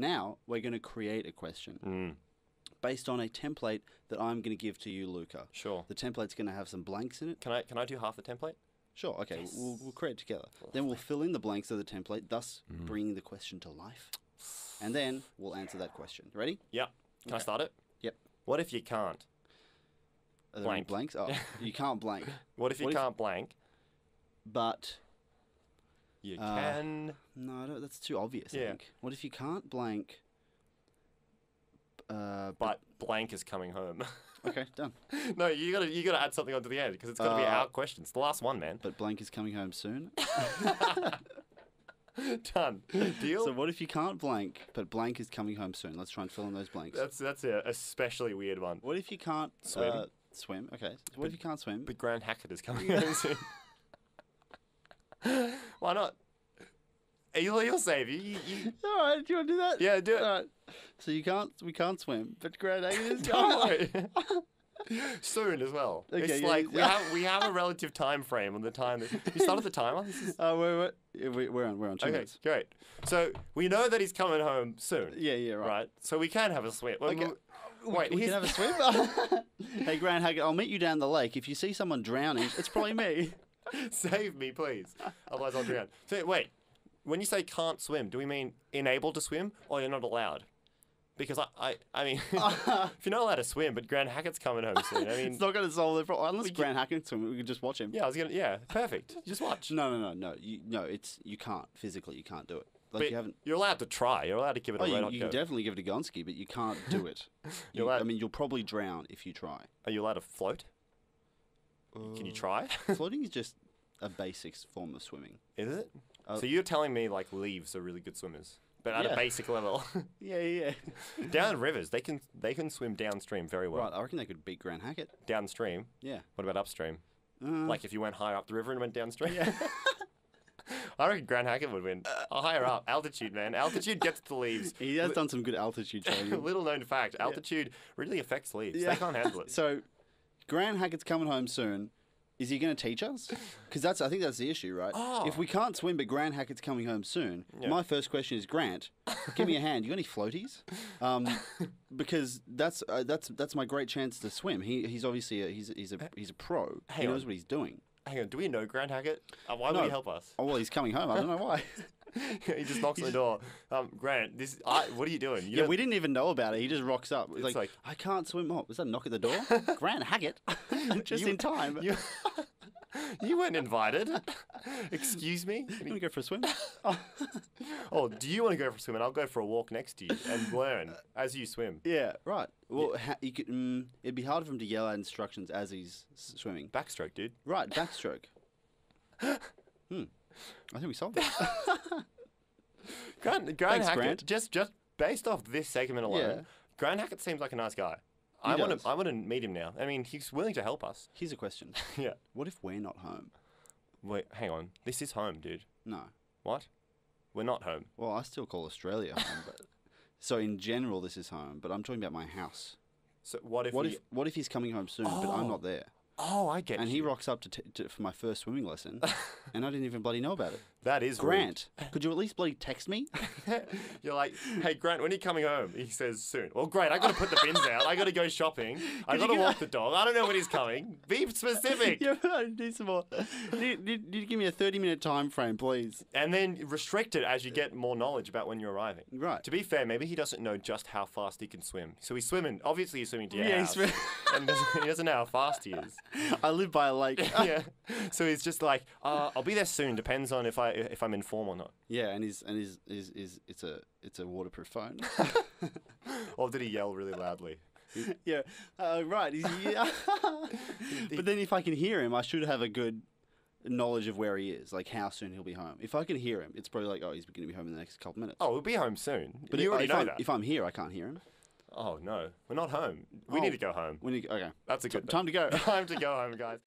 Now we're going to create a question based on a template that I'm going to give to you, Luca. Sure. The template's going to have some blanks in it. Can I do half the template? Sure, okay, yes. we'll create it together. Lovely. Then we'll fill in the blanks of the template, thus bringing the question to life. And then we'll answer that question. Ready? Yeah. Can I start it? Yep. What if you can't? Are there any blanks? Oh, you can't blank. What if you can't blank? But... you can... No, I don't, that's too obvious, I think. What if you can't blank... But blank is coming home. Okay, done. No, you gotta add something onto the end, because it's gotta be our question. It's the last one, man. But blank is coming home soon. Done. Deal? So what if you can't blank, but blank is coming home soon? Let's try and fill in those blanks. That's an especially weird one. What if you can't swim? Swim, okay. What if you can't swim? But Grant Hackett is coming home soon. Why not? You'll save you. All right, do you want to do that? Yeah, do it. All right. So we can't swim, but Grant Hackett is coming soon as well. Okay, it's we have a relative time frame on the time. You started the timer. Oh, we're on. Okay, great. So we know that he's coming home soon. Yeah, right. Right. So we can have a swim. Okay. Wait, we can have a swim. Hey, Grant Hackett, I'll meet you down the lake. If you see someone drowning, it's probably me. Save me, please. Otherwise, I'll drown. So wait. When you say can't swim, do we mean unable to swim or you're not allowed? Because I mean, if you're not allowed to swim, but Grant Hackett's coming home soon. I mean, it's not going to solve the problem. Unless Grant Hackett can swim, we can just watch him. Yeah, perfect. Just watch. No. You can't physically. You can't do it. Like but you're allowed to try. You're allowed to give it a go. You can definitely give it a Gonski, but you can't do it. You'll probably drown if you try. Are you allowed to float? Can you try? Floating is just a basic form of swimming. Is it? So you're telling me like leaves are really good swimmers, but at a basic level. Yeah. Down rivers, they can swim downstream very well. Right, I reckon they could beat Grant Hackett. Downstream. Yeah. What about upstream? Like if you went higher up the river and went downstream. Yeah. I reckon Grant Hackett would win. Higher up, altitude, man. Altitude gets the leaves. He has done some good altitude training. Little known fact, altitude really affects leaves. Yeah. They can't handle it. So, Grant Hackett's coming home soon. Is he going to teach us? Because I think that's the issue, right? Oh. If we can't swim, but Grant Hackett's coming home soon, my first question is, Grant, give me a hand. You got any floaties? Because that's my great chance to swim. He's obviously he's a pro. He knows what he's doing. Hang on, do we know Grant Hackett? Why would he help us? Oh well, he's coming home. I don't know why. He just knocks on the door. Grant, what are you doing? We didn't even know about it. He just rocks up. It's like I can't swim up. Was that a knock at the door? Grant Hackett, just in time. You weren't invited. Excuse me? You want to go for a swim? Oh, do you want to go for a swim? And I'll go for a walk next to you and learn as you swim. Yeah, right. Well, you could, it'd be hard for him to yell out instructions as he's swimming. Backstroke, dude. Right, backstroke. I think we solved it. Grant Hackett, Grant. Just based off this segment alone, Grant Hackett seems like a nice guy. I want to meet him now. I mean, he's willing to help us. Here's a question. What if we're not home? Wait, hang on. This is home, dude. No. What? We're not home. Well, I still call Australia home, but so in general this is home, but I'm talking about my house. So what if he's coming home soon, but I'm not there? Oh, I get it. And he rocks up for my first swimming lesson, and I didn't even bloody know about it. That is Grant, rude. Could you at least bloody text me? You're like, hey, Grant, when are you coming home? He says, soon. Well, great, I got to put the bins out. I got to go shopping. I got to walk the dog. I don't know when he's coming. Be specific. Yeah, I need some more. Did you give me a 30-minute time frame, please? And then restrict it as you get more knowledge about when you're arriving. Right. To be fair, maybe he doesn't know just how fast he can swim. So he's swimming. Obviously, he's swimming to your house. And he doesn't know how fast he is. I live by a lake. So he's just like, I'll be there soon. Depends on if I'm in form or not. Yeah, and it's a waterproof phone. Or did he yell really loudly? Right. But then if I can hear him, I should have a good knowledge of where he is, like how soon he'll be home. If I can hear him, it's probably like, oh, he's going to be home in the next couple minutes. Oh, he'll be home soon. But you already know that. If I'm here, I can't hear him. Oh, no. We're not home. We need to go home. Okay. That's a good time to go. Time to go home, guys.